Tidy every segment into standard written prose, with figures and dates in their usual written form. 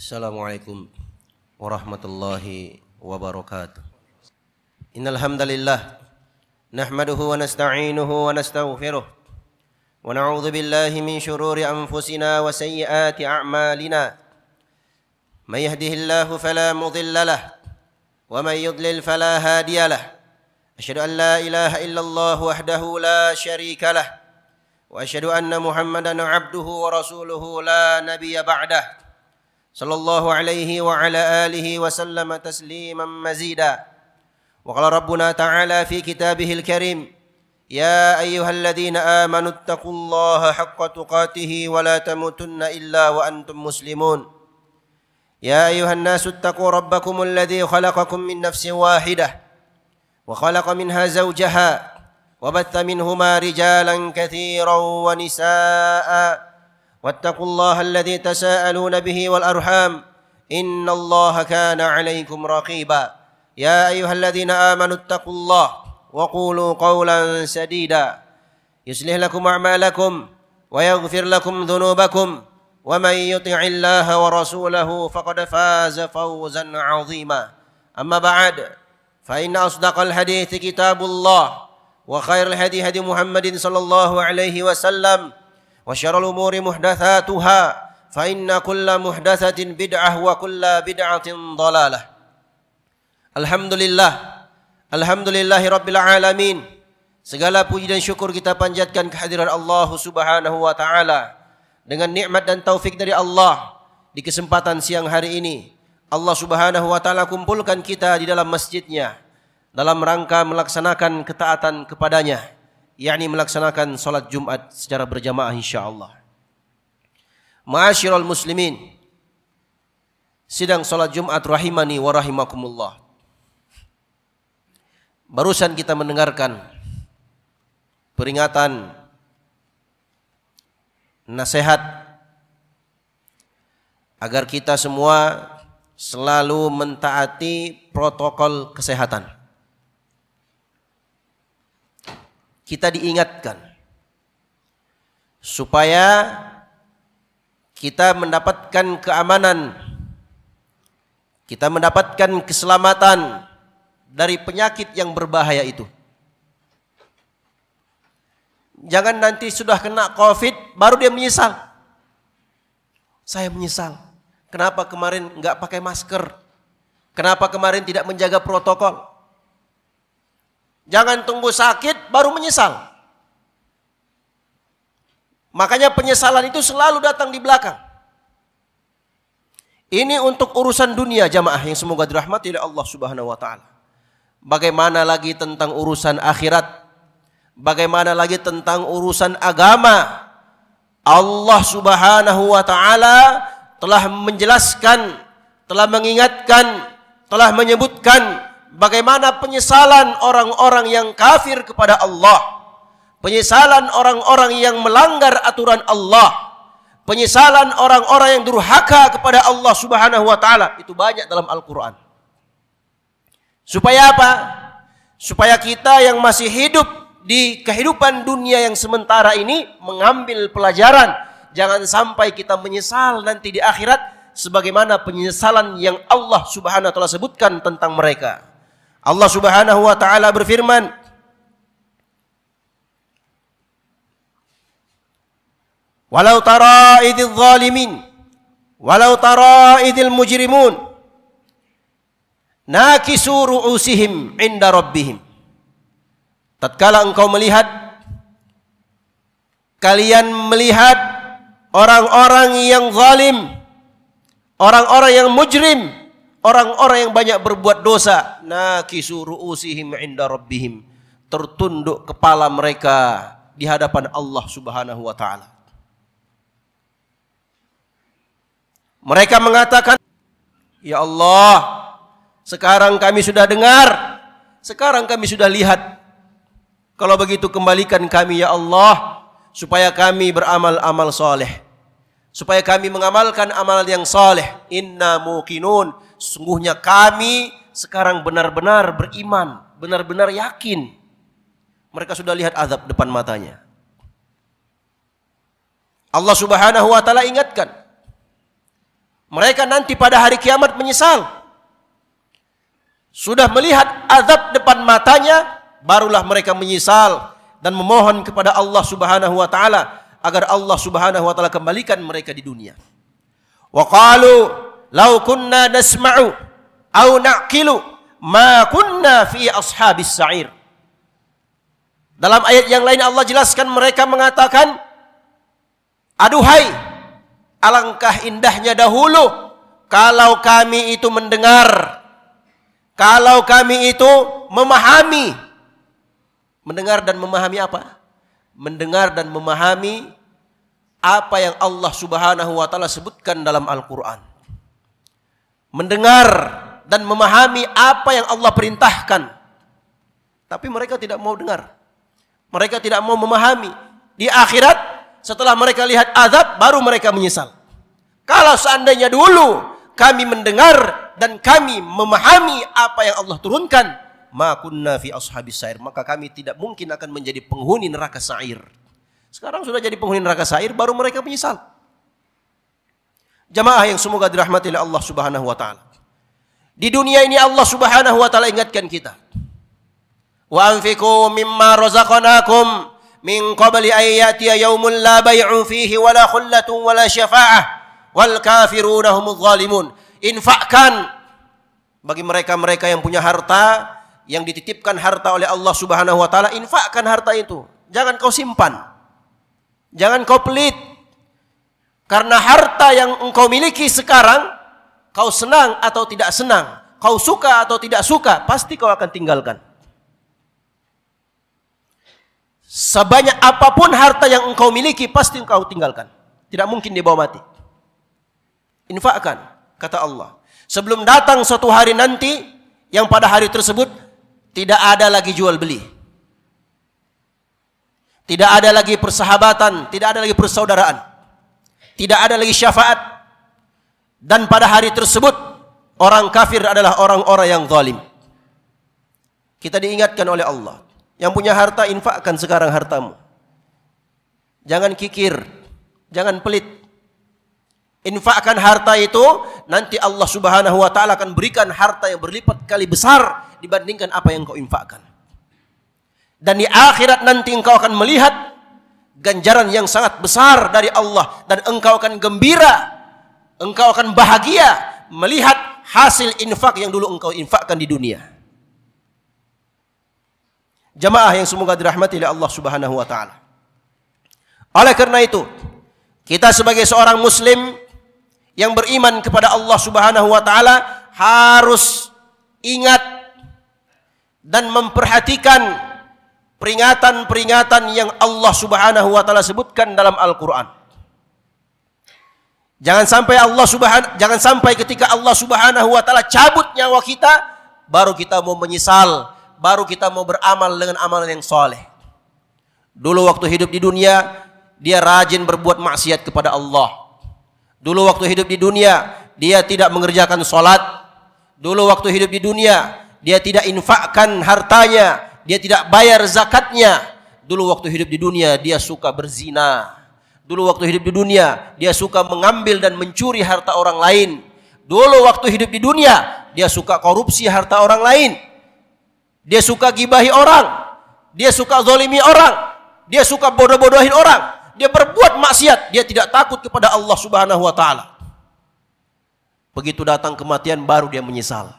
Assalamualaikum warahmatullahi wabarakatuh. Innal hamdalillah nahmaduhu wa nasta'inuhu wa nastaghfiruh wa na'udzu billahi min shururi anfusina wa sayyiati a'malina. May yahdihillahu fala mudilla lahu wa may yudlil fala hadiya lahu. Asyhadu an la ilaha illallah wahdahu la syarika lah wa asyhadu anna Muhammadan 'abduhu wa rasuluhu la nabiyya ba'dahu. Sallallahu alaihi wa ala alihi wa sallama tasliman mazida. Wa qala rabbuna ta'ala fi kitabihil karim, ya ayyuhalladhina amanu taqullaha haqqa tuqatihi wa la tamutunna illa wa antum muslimun. Ya ayyuhan nasu taqu rabbakumul ladzi khalaqakum min nafsin wahidah wa khalaqa minha zawjaha wa batha minhuma rijalan katsiran wa nisaa. واتقوا الله الذي تساءلون به والأرحام إن الله كان عليكم رقيبا. يا أيها الذين آمنوا اتقوا الله وقولوا قولا سديدا يصلح لكم أعمالكم ويغفر لكم ذنوبكم ومن يطع الله ورسوله فقد فاز فوزا عظيما. أما بعد، فإن أصدق الحديث كتاب الله وخير الهدي هدي محمد صلى الله عليه وسلم وشر الأمور محدثاتها فإن كل محدثة بدعة وكل بدعة ضلالة. Alhamdulillah Rabbil Alamin. Segala puji dan syukur kita panjatkan kehadiran Allah Subhanahu wa Ta'ala. Dengan nikmat dan taufik dari Allah, di kesempatan siang hari ini Allah Subhanahu wa Ta'ala kumpulkan kita di dalam masjidnya dalam rangka melaksanakan ketaatan kepadanya, yakni melaksanakan salat Jumat secara berjamaah insyaallah. Ma'asyiral muslimin, sidang salat Jumat rahimani wa rahimakumullah. Barusan kita mendengarkan peringatan, nasihat agar kita semua selalu mentaati protokol kesehatan. Kita diingatkan supaya kita mendapatkan keamanan, kita mendapatkan keselamatan dari penyakit yang berbahaya itu. Jangan nanti sudah kena COVID baru dia menyesal. Saya menyesal, kenapa kemarin nggak pakai masker, kenapa kemarin tidak menjaga protokol. Jangan tunggu sakit baru menyesal. Makanya penyesalan itu selalu datang di belakang. Ini untuk urusan dunia jamaah yang semoga dirahmati oleh Allah Subhanahu wa Ta'ala. Bagaimana lagi tentang urusan akhirat? Bagaimana lagi tentang urusan agama? Allah Subhanahu wa Ta'ala telah menjelaskan, telah mengingatkan, telah menyebutkan bagaimana penyesalan orang-orang yang kafir kepada Allah, penyesalan orang-orang yang melanggar aturan Allah, penyesalan orang-orang yang durhaka kepada Allah Subhanahu wa Ta'ala. Itu banyak dalam Al-Quran. Supaya apa? Supaya kita yang masih hidup di kehidupan dunia yang sementara ini mengambil pelajaran. Jangan sampai kita menyesal nanti di akhirat sebagaimana penyesalan yang Allah Subhanahu wa Ta'ala sebutkan tentang mereka. Allah Subhanahu wa Ta'ala berfirman, "Walau tara idzil zalimin, walau tara idzil mujrimun, nakisu ru'usihim 'inda rabbihim." Tatkala engkau melihat, kalian melihat orang-orang yang zalim, orang-orang yang mujrim, orang-orang yang banyak berbuat dosa, nakisu ru'usihim 'inda rabbihim, tertunduk kepala mereka di hadapan Allah Subhanahu wa Ta'ala. Mereka mengatakan, "Ya Allah, sekarang kami sudah dengar, sekarang kami sudah lihat. Kalau begitu kembalikan kami ya Allah, supaya kami beramal-amal soleh, supaya kami mengamalkan amalan yang soleh. Inna muqinun, sungguhnya kami sekarang benar-benar beriman, benar-benar yakin." Mereka sudah lihat azab depan matanya. Allah Subhanahu wa Ta'ala ingatkan, Mereka nanti pada hari kiamat menyesal. Sudah melihat azab depan matanya, barulah mereka menyesal dan memohon kepada Allah Subhanahu wa taala agar Allah Subhanahu wa taala kembalikan mereka di dunia. Wa qalu law kunna nasma'u aw naqilu ma kunna fi ashabis sa'ir. Dalam ayat yang lain Allah jelaskan mereka mengatakan, aduhai, alangkah indahnya dahulu kalau kami itu mendengar, kalau kami itu memahami. Mendengar dan memahami apa? Mendengar dan memahami apa yang Allah Subhanahu wa taala sebutkan dalam Al-Qur'an. Mendengar dan memahami apa yang Allah perintahkan. Tapi mereka tidak mau dengar. Mereka tidak mau memahami. Di akhirat, setelah mereka lihat azab, baru mereka menyesal. Kalau seandainya dulu kami mendengar dan kami memahami apa yang Allah turunkan, ma kunna fi ashabis sa'ir, maka kami tidak mungkin akan menjadi penghuni neraka sa'ir. Sekarang sudah jadi penghuni neraka sa'ir, baru mereka menyesal. Jamaah yang semoga dirahmati oleh Allah Subhanahu wa taala. Di dunia ini Allah Subhanahu wa taala ingatkan kita. Wa anfiqu mimma razaqnakum min qabli an ya'tiya yawmun la bay'un fihi wa la khullatun wa la syafa'ah wal kafiruna humudz zalimun. Infakkan bagi mereka-mereka yang punya harta, yang dititipkan harta oleh Allah Subhanahu wa taala, infakkan harta itu. Jangan kau simpan. Jangan kau pelit. Karena harta yang engkau miliki sekarang, kau senang atau tidak senang, kau suka atau tidak suka, pasti kau akan tinggalkan. Sebanyak apapun harta yang engkau miliki, pasti engkau tinggalkan. Tidak mungkin dibawa mati. Infakkan, kata Allah. Sebelum datang suatu hari nanti, yang pada hari tersebut tidak ada lagi jual beli. Tidak ada lagi persahabatan, tidak ada lagi persaudaraan. Tidak ada lagi syafaat. Dan pada hari tersebut, orang kafir adalah orang-orang yang zalim. Kita diingatkan oleh Allah. Yang punya harta, infakkan sekarang hartamu. Jangan kikir, jangan pelit. Infakkan harta itu, nanti Allah Subhanahu wa taala akan berikan harta yang berlipat kali besar dibandingkan apa yang kau infakkan. Dan di akhirat nanti engkau akan melihat ganjaran yang sangat besar dari Allah, dan engkau akan gembira, engkau akan bahagia melihat hasil infak yang dulu engkau infakkan di dunia. Jamaah yang semoga dirahmati oleh Allah Subhanahu wa taala. Oleh karena itu, kita sebagai seorang muslim yang beriman kepada Allah Subhanahu wa taala harus ingat dan memperhatikan peringatan-peringatan yang Allah Subhanahu wa taala sebutkan dalam Al-Qur'an. Jangan sampai ketika Allah Subhanahu wa taala cabut nyawa kita, baru kita mau menyesal. Baru kita mau beramal dengan amalan yang soleh. Dulu waktu hidup di dunia, dia rajin berbuat maksiat kepada Allah. Dulu waktu hidup di dunia, dia tidak mengerjakan sholat. Dulu waktu hidup di dunia, dia tidak infakkan hartanya. Dia tidak bayar zakatnya. Dulu waktu hidup di dunia, dia suka berzina. Dulu waktu hidup di dunia, dia suka mengambil dan mencuri harta orang lain. Dulu waktu hidup di dunia, dia suka korupsi harta orang lain. Dia suka gibahi orang, dia suka zolimi orang, dia suka bodoh-bodohin orang, dia berbuat maksiat, dia tidak takut kepada Allah Subhanahu wa taala. Begitu datang kematian baru dia menyesal.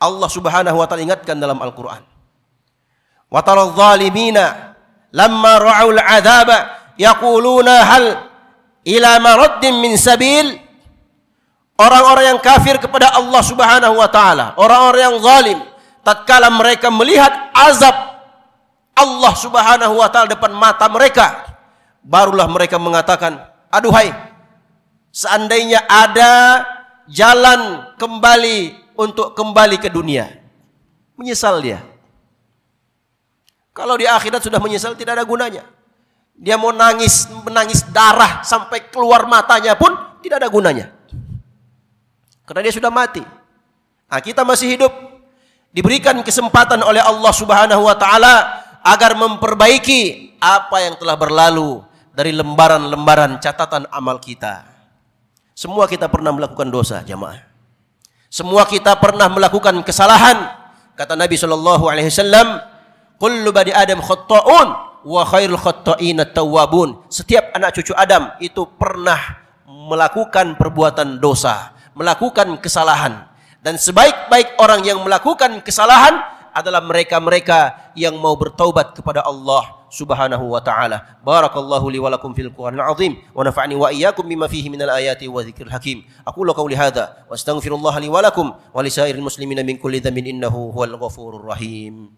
Allah Subhanahu wa taala ingatkan dalam Al-Qur'an. Wa taral zalimina lamma ra'ul 'adzaba yaquluna hal ila maraddin min sabil. Orang-orang yang kafir kepada Allah Subhanahu wa taala, orang-orang yang zalim, tatkala mereka melihat azab Allah Subhanahu wa taala depan mata mereka, barulah mereka mengatakan, aduhai, seandainya ada jalan kembali untuk kembali ke dunia. Menyesal dia. Kalau di akhirat sudah menyesal tidak ada gunanya. Dia mau nangis, menangis darah sampai keluar matanya pun tidak ada gunanya. Karena dia sudah mati. Nah, kita masih hidup. Diberikan kesempatan oleh Allah Subhanahu wa taala agar memperbaiki apa yang telah berlalu dari lembaran-lembaran catatan amal kita. Semua kita pernah melakukan dosa, jamaah. Semua kita pernah melakukan kesalahan. Kata Nabi SAW, kullu bani Adam khatta'un wa khairul khatta'ina tawwabun. Setiap anak cucu Adam itu pernah melakukan perbuatan dosa, melakukan kesalahan. Dan sebaik-baik orang yang melakukan kesalahan adalah mereka-mereka yang mau bertaubat kepada Allah Subhanahu wa ta'ala. Barakallahu li wa lakum fil Qur'anil azim wa nafa'ani wa iyyakum bima fihi minal ayati wa dzikril hakim. Aqulu qawli hadza wa astaghfirullah li wa lakum wa li sa'iril muslimina min kulli dhanbin innahu huwal ghafurur rahim.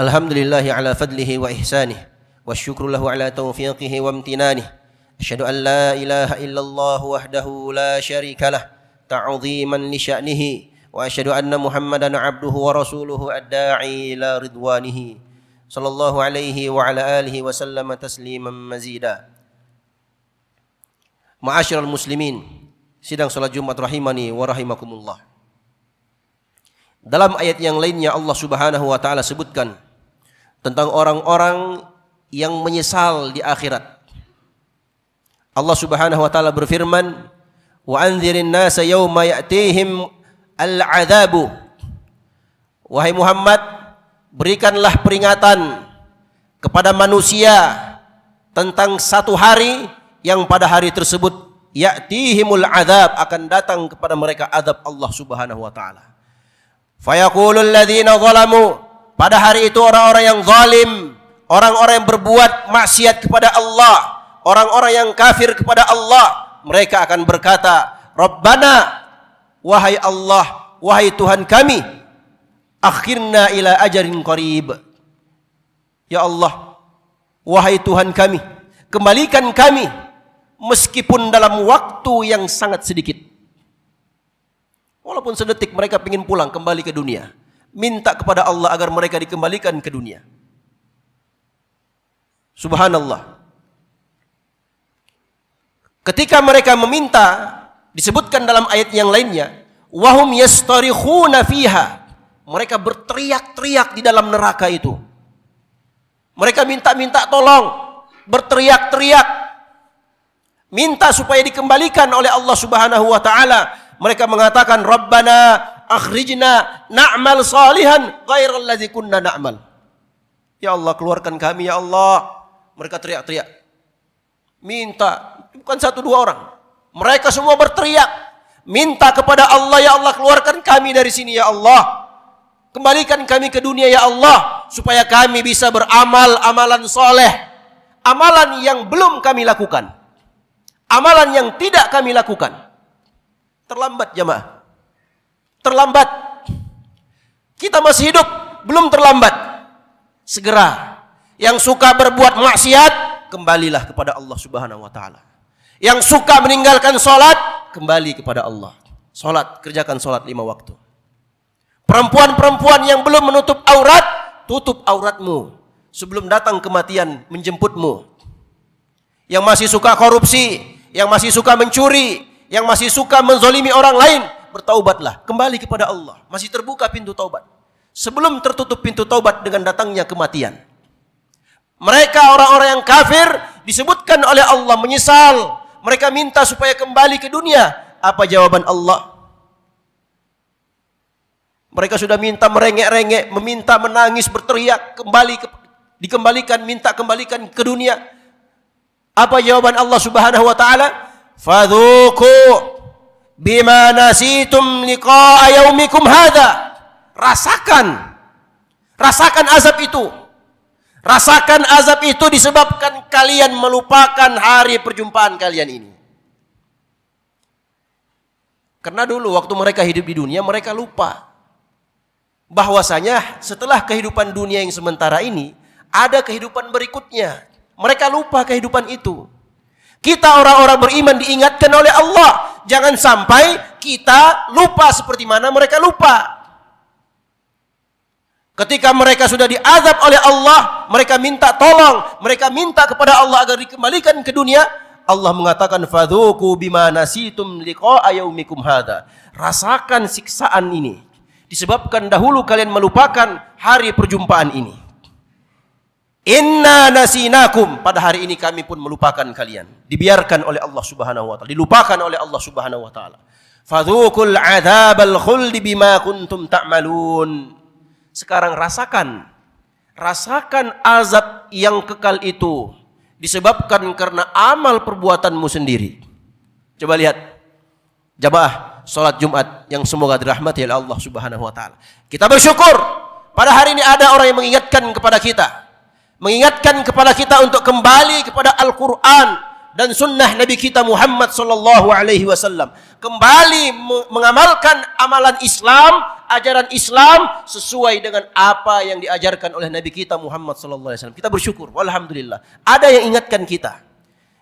Alhamdulillahi ala fadlihi wa ihsanih wa syukru lahu ala taufiqihi wa amtinanih. Asyhadu an la ilaha illallah wahdahu la syarikalah ta'udhiman li sya'nihi. Wa asyhadu anna muhammadan abduhu wa rasuluhu ad-da'i ila ridwanihi sallallahu alaihi wa ala alihi wa sallam tasliman mazida. Ma'asyiral muslimin, sidang salat Jumat rahimani wa rahimakumullah. Dalam ayat yang lainnya Allah Subhanahu wa ta'ala sebutkan tentang orang-orang yang menyesal di akhirat. Allah Subhanahu wa ta'ala berfirman, wa anzirin nasa yawma ya'tihim al-'adzabu. Wahai Muhammad, berikanlah peringatan kepada manusia tentang satu hari yang pada hari tersebut ya'tihimul 'adzab, akan datang kepada mereka azab Allah Subhanahu wa ta'ala. Fayaqulul ladzina zalamu, pada hari itu orang-orang yang zalim, orang-orang yang berbuat maksiat kepada Allah, orang-orang yang kafir kepada Allah, mereka akan berkata, Rabbana, wahai Allah, wahai Tuhan kami, akhirna ila ajalin qarib. Ya Allah, wahai Tuhan kami, kembalikan kami meskipun dalam waktu yang sangat sedikit. Walaupun sedetik, mereka ingin pulang kembali ke dunia. Minta kepada Allah agar mereka dikembalikan ke dunia. Subhanallah. Ketika mereka meminta, disebutkan dalam ayat yang lainnya, wahum yastarikhuna fiha, mereka berteriak-teriak di dalam neraka itu. Mereka minta-minta tolong, berteriak-teriak, minta supaya dikembalikan oleh Allah Subhanahu wa ta'ala. Mereka mengatakan, Rabbana akhrijna na'mal salihan ghairal ladzi kunna na'mal. Ya Allah, keluarkan kami ya Allah. Mereka teriak-teriak, minta. Bukan satu dua orang, mereka semua berteriak minta kepada Allah, ya Allah keluarkan kami dari sini ya Allah, kembalikan kami ke dunia ya Allah, supaya kami bisa beramal amalan soleh, amalan yang belum kami lakukan, amalan yang tidak kami lakukan. Terlambat jamaah, terlambat. Kita masih hidup, belum terlambat. Segera. Yang suka berbuat maksiat, kembalilah kepada Allah Subhanahu wa ta'ala. Yang suka meninggalkan sholat, kembali kepada Allah. Sholat, kerjakan sholat 5 waktu. Perempuan-perempuan yang belum menutup aurat, tutup auratmu sebelum datang kematian menjemputmu. Yang masih suka korupsi, yang masih suka mencuri, yang masih suka menzolimi orang lain, bertaubatlah, kembali kepada Allah. Masih terbuka pintu taubat sebelum tertutup pintu taubat dengan datangnya kematian. Mereka orang-orang yang kafir disebutkan oleh Allah menyesal, mereka minta supaya kembali ke dunia. Apa jawaban Allah? Mereka sudah minta merengek-rengek, meminta, menangis, berteriak, kembali dikembalikan, minta kembalikan ke dunia. Apa jawaban Allah Subhanahu wa ta'ala? Fadzuqu bima nasitum liqa'a yaumikum hadza. Rasakan azab itu. Rasakan azab itu disebabkan kalian melupakan hari perjumpaan kalian ini. Karena dulu waktu mereka hidup di dunia, mereka lupa bahwasanya setelah kehidupan dunia yang sementara ini ada kehidupan berikutnya. Mereka lupa kehidupan itu. Kita orang-orang beriman diingatkan oleh Allah. Jangan sampai kita lupa seperti mana mereka lupa. Ketika mereka sudah diazab oleh Allah, mereka minta tolong, mereka minta kepada Allah agar dikembalikan ke dunia. Allah mengatakan fadzuqu bima nasitum liqa'a yaumikum hadza. Rasakan siksaan ini disebabkan dahulu kalian melupakan hari perjumpaan ini. Inna nasinakum, pada hari ini kami pun melupakan kalian. Dibiarkan oleh Allah Subhanahu wa taala, dilupakan oleh Allah Subhanahu wa taala. Fadzuqul adzabal khuldi bima kuntum ta'malun. Sekarang rasakan azab yang kekal itu disebabkan karena amal perbuatanmu sendiri. Coba lihat jamaah salat Jumat yang semoga dirahmati oleh Allah Subhanahu wa taala. Kita bersyukur pada hari ini ada orang yang mengingatkan kepada kita untuk kembali kepada Al-Qur'an dan sunnah Nabi kita Muhammad sallallahu alaihi wasallam, kembali mengamalkan amalan Islam, ajaran Islam sesuai dengan apa yang diajarkan oleh Nabi kita Muhammad sallallahu alaihi wasallam. Kita bersyukur, alhamdulillah. Ada yang ingatkan kita.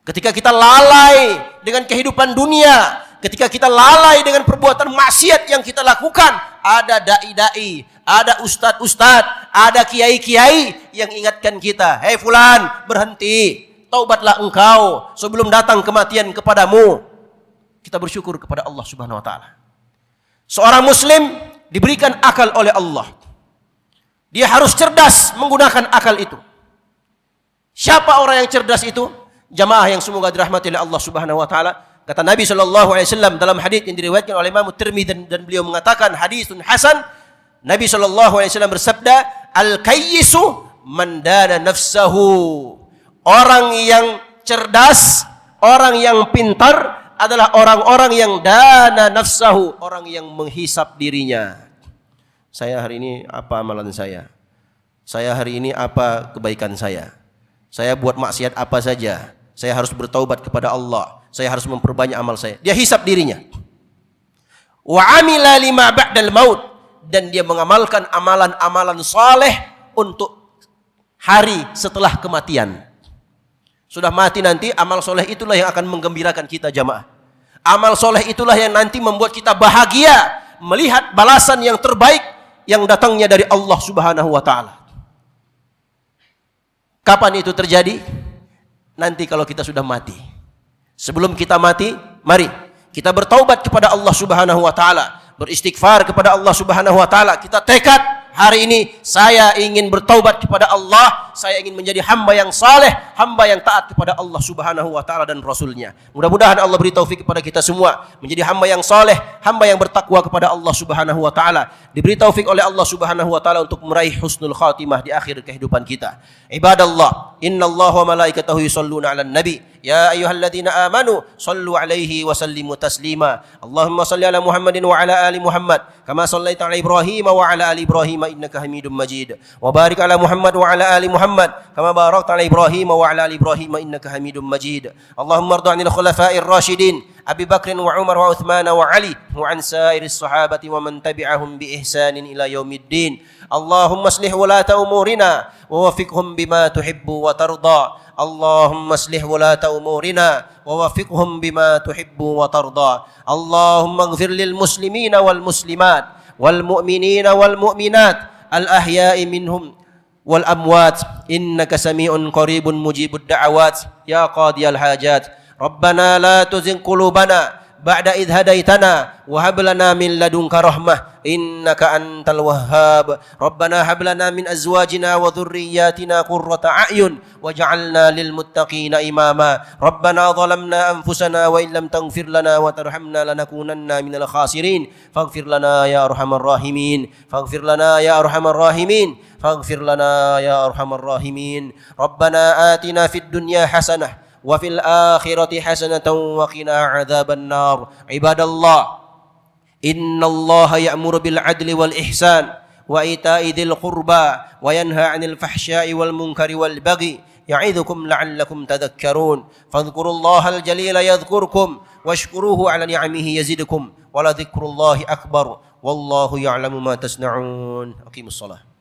Ketika kita lalai dengan kehidupan dunia, ketika kita lalai dengan perbuatan maksiat yang kita lakukan, ada dai-dai, ada ustad-ustad, ada kiai-kiai yang ingatkan kita. Hei fulan, berhenti. Taubatlah engkau sebelum datang kematian kepadamu. Kita bersyukur kepada Allah Subhanahu wa taala. Seorang muslim diberikan akal oleh Allah. Dia harus cerdas menggunakan akal itu. Siapa orang yang cerdas itu? Jamaah yang semoga dirahmati oleh Allah Subhanahu wa taala. Kata Nabi sallallahu alaihi wasallam dalam hadis yang diriwayatkan oleh Imam Tirmidzi dan beliau mengatakan hadisun hasan. Nabi sallallahu alaihi wasallam bersabda, "Al-kayyisu man dana nafsahu." Orang yang cerdas, orang yang pintar adalah orang-orang yang dana nafsahu, orang yang menghisap dirinya. Saya hari ini apa amalan saya? Saya hari ini apa kebaikan saya? Saya buat maksiat apa saja? Saya harus bertaubat kepada Allah. Saya harus memperbanyak amal saya. Dia hisap dirinya. Wa amila lima ba'dal maut, dan dia mengamalkan amalan-amalan saleh untuk hari setelah kematian. Sudah mati nanti, amal soleh itulah yang akan menggembirakan kita jamaah. Amal soleh itulah yang nanti membuat kita bahagia melihat balasan yang terbaik yang datangnya dari Allah Subhanahu wa taala. Kapan itu terjadi? Nanti kalau kita sudah mati. Sebelum kita mati, mari kita bertaubat kepada Allah Subhanahu wa taala, beristighfar kepada Allah Subhanahu wa taala. Kita tekad, hari ini saya ingin bertaubat kepada Allah, saya ingin menjadi hamba yang saleh, hamba yang taat kepada Allah Subhanahu wa taala dan Rasulnya. Mudah-mudahan Allah beri taufik kepada kita semua menjadi hamba yang saleh, hamba yang bertakwa kepada Allah Subhanahu wa taala. Diberi taufik oleh Allah Subhanahu wa taala untuk meraih husnul khatimah di akhir kehidupan kita. Ibadallah, innallaha wa malaikatahu yusholluna 'alan nabi. Ya ayyuhalladzina amanu sallu 'alaihi wa sallimu taslima. Allahumma shalli 'ala Muhammadin wa 'ala ali Muhammad kama shallaita 'ala Ibrahim wa 'ala ali Ibrahim innaka hamidum majid. Wa barik 'ala Muhammad wa 'ala ali Muhammad kama barakta 'ala Ibrahim wa 'ala ali Ibrahim innaka hamidum majid. Allahumma irda 'anil khulafa'ir rasyidin Abi Bakr wa Umar wa Uthman wa Ali wa 'an sa'iris sahabati wa man tabi'ahum bi ihsanin ila yaumiddin. Allahumma aslih walata umurina wa wafiqhum bima tuhibbu wa tarda. Allahumma aslih walata umurina wa wafiqhum bima tuhibbu wa tarda. Allahumma ighfir lil muslimina wal muslimat wal mu'minina wal mu'minat al ahya'i minhum wal amwat innaka sami'un qaribun mujibud da'awat ya qadiyal hajat rabbana la tuzigh qulubana ba'da idh hadaitana wa hab lana min ladunka rahmah innaka antal wahhab rabbana hab lana min azwajina wa dhurriyyatina qurrata a'yun waj'alna lil muttaqina imama rabbana zalamna anfusana wa illam taghfir lana wa tarhamna lanakunanna minal khasirin faghfir lana ya arhamar rahimin faghfir lana ya arhamar rahimin faghfir lana ya arhamar rahimin rabbana atina fid dunya hasanah wa fil akhirati hasanatan wa qina adzaban nar. Ibadallah, innallaha ya'muru bil adli wal ihsan wa ita'i dzil qurba wa yanha 'anil fahsya'i wal munkari wal baghi ya'idukum la'allakum tadhakkarun. Fadhkurullaha al jalila yadhkurkum washkuruhu 'ala ni'amihi yazidukum wa la dzikrullahi akbar wallahu ya'lamu ma tasna'un. Aqimussalah.